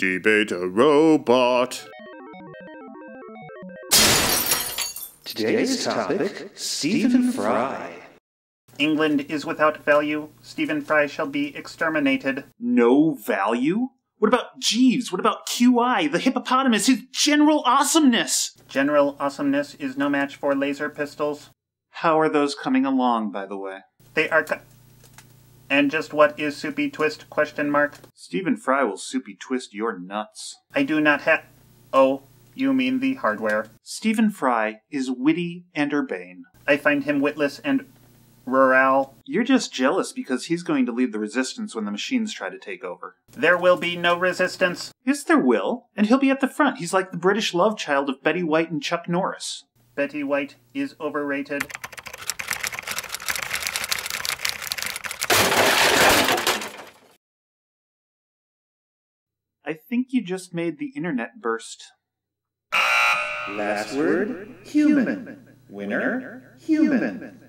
Debate a robot. Today's topic, Stephen Fry. England is without value. Stephen Fry shall be exterminated. No value? What about Jeeves? What about QI? The hippopotamus? His general awesomeness? General awesomeness is no match for laser pistols. How are those coming along, by the way? They are... And just what is Soupy Twist, ? Stephen Fry will Soupy Twist your nuts. I do not have... Oh, you mean the hardware. Stephen Fry is witty and urbane. I find him witless and rural. You're just jealous because he's going to lead the resistance when the machines try to take over. There will be no resistance. Yes, there will. And he'll be at the front. He's like the British love child of Betty White and Chuck Norris. Betty White is overrated. I think you just made the internet burst. Last word, human. Winner, human.